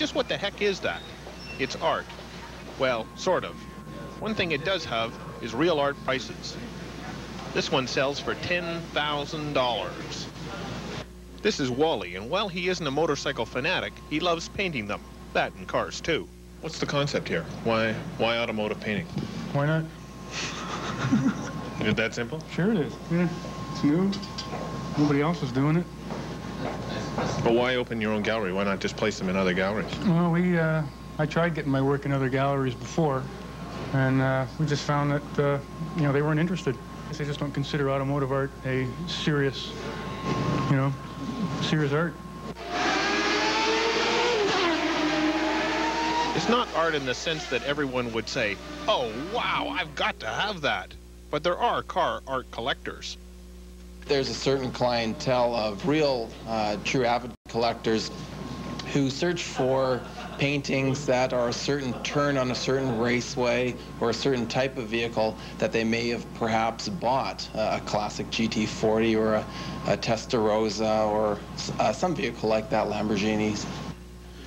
just what the heck is that? It's art. Well, sort of. One thing it does have is real art prices. This one sells for $10,000. This is Wally, and while he isn't a motorcycle fanatic, he loves painting them. That and cars, too. What's the concept here? Why automotive painting? Why not? Is it that simple? Sure it is. Yeah. It's new. Nobody else is doing it. But why open your own gallery? Why not just place them in other galleries? Well, I tried getting my work in other galleries before, and we just found that, you know, they weren't interested. They just don't consider automotive art a serious, you know, serious art. It's not art in the sense that everyone would say, oh, wow, I've got to have that. But there are car art collectors. There's a certain clientele of real, true avid collectors who search for paintings that are a certain turn on a certain raceway or a certain type of vehicle that they may have perhaps bought, a classic GT40 or a Testa Rosa or some vehicle like that, Lamborghinis.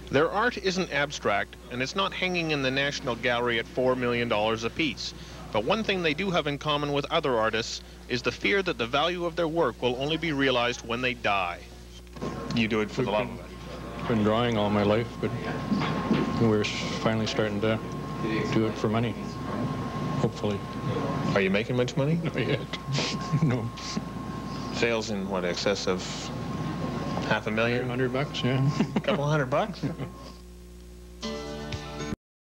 Their art isn't abstract, and it's not hanging in the National Gallery at $4 million apiece. But one thing they do have in common with other artists is the fear that the value of their work will only be realized when they die. You do it for the love of it. I've been drawing all my life, but we're finally starting to do it for money, hopefully. Are you making much money? Not yet. No. Sales in, what, excess of $500,000? $100 bucks, yeah. A couple $100 bucks?